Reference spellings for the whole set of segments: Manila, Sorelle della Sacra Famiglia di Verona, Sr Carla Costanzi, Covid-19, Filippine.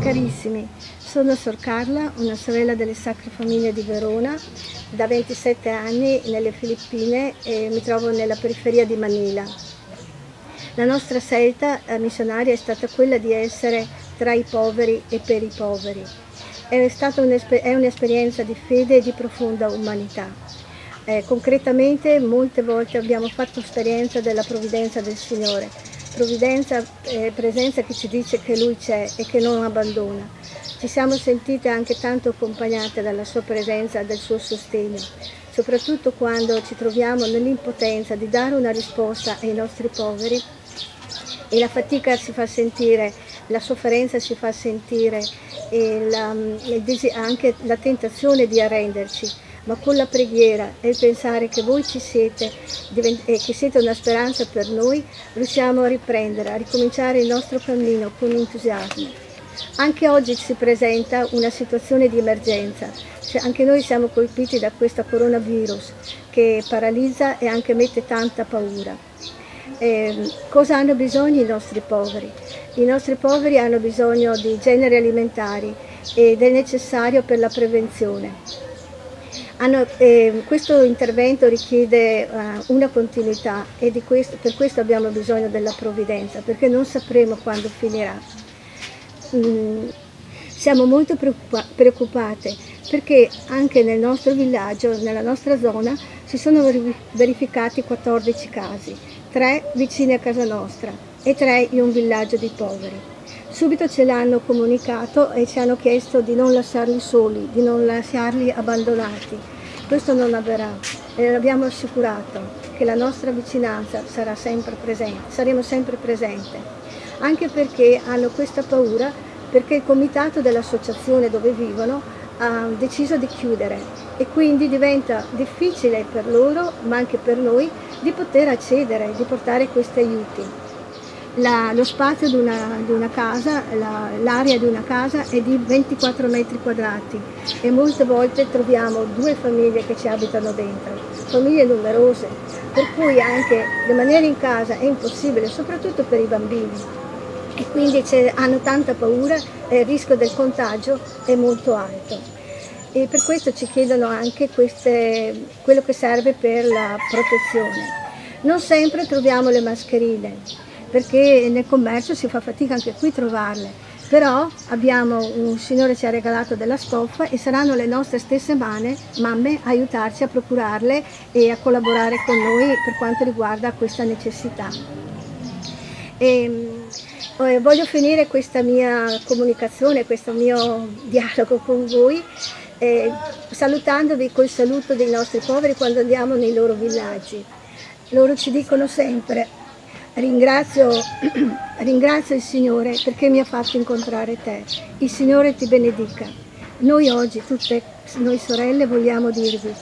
Carissimi, sono Sor Carla, una sorella delle Sacre Famiglie di Verona, da 27 anni nelle Filippine e mi trovo nella periferia di Manila. La nostra scelta missionaria è stata quella di essere tra i poveri e per i poveri. È stata un'esperienza di fede e di profonda umanità. Concretamente molte volte abbiamo fatto esperienza della provvidenza del Signore. Provvidenza e presenza che ci dice che Lui c'è e che non abbandona. Ci siamo sentite anche tanto accompagnate dalla Sua presenza, dal Suo sostegno, soprattutto quando ci troviamo nell'impotenza di dare una risposta ai nostri poveri e la fatica si fa sentire, la sofferenza si fa sentire e anche la tentazione di arrenderci. Ma con la preghiera e il pensare che voi ci siete e che siete una speranza per noi, riusciamo a riprendere, a ricominciare il nostro cammino con entusiasmo. Anche oggi si presenta una situazione di emergenza, cioè anche noi siamo colpiti da questo coronavirus che paralizza e anche mette tanta paura. Cosa hanno bisogno i nostri poveri? I nostri poveri hanno bisogno di generi alimentari ed è necessario per la prevenzione. Questo intervento richiede una continuità e per questo abbiamo bisogno della provvidenza, perché non sapremo quando finirà. Siamo molto preoccupate perché anche nel nostro villaggio, nella nostra zona, si sono verificati 14 casi, 3 vicini a casa nostra e 3 in un villaggio di poveri. Subito ce l'hanno comunicato e ci hanno chiesto di non lasciarli soli, di non lasciarli abbandonati. Questo non avverrà e l'abbiamo assicurato che la nostra vicinanza sarà sempre presente, saremo sempre presenti, anche perché hanno questa paura, perché il comitato dell'associazione dove vivono ha deciso di chiudere e quindi diventa difficile per loro, ma anche per noi, di poter accedere, di portare questi aiuti. Lo spazio di una casa, l'area di una casa è di 24 metri quadrati e molte volte troviamo 2 famiglie che ci abitano dentro, famiglie numerose, per cui anche rimanere in casa è impossibile, soprattutto per i bambini. E quindi hanno tanta paura e il rischio del contagio è molto alto. E per questo ci chiedono anche quello che serve per la protezione. Non sempre troviamo le mascherine, perché nel commercio si fa fatica anche qui a trovarle, però un signore ci ha regalato della stoffa e saranno le nostre stesse mamme a aiutarci a procurarle e a collaborare con noi per quanto riguarda questa necessità. Voglio finire questa mia comunicazione, questo mio dialogo con voi, salutandovi col saluto dei nostri poveri quando andiamo nei loro villaggi. Loro ci dicono sempre: Ringrazio il Signore perché mi ha fatto incontrare te. Il Signore ti benedica. Noi oggi, tutte noi sorelle, vogliamo dirvi: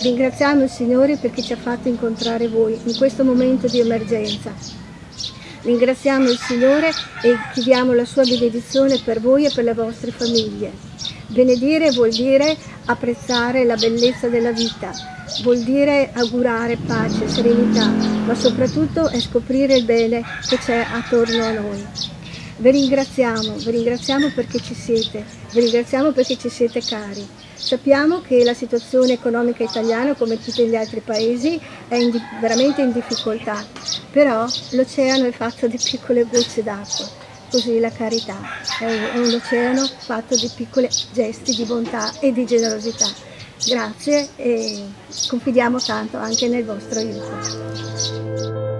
ringraziamo il Signore perché ci ha fatto incontrare voi in questo momento di emergenza. Ringraziamo il Signore e chiediamo la sua benedizione per voi e per le vostre famiglie. Benedire vuol dire apprezzare la bellezza della vita. Vuol dire augurare pace, serenità, ma soprattutto è scoprire il bene che c'è attorno a noi. Vi ringraziamo perché ci siete, vi ringraziamo perché ci siete cari. Sappiamo che la situazione economica italiana, come tutti gli altri paesi, è veramente in difficoltà, però l'oceano è fatto di piccole gocce d'acqua, così la carità è un oceano fatto di piccoli gesti di bontà e di generosità. Grazie e confidiamo tanto anche nel vostro aiuto.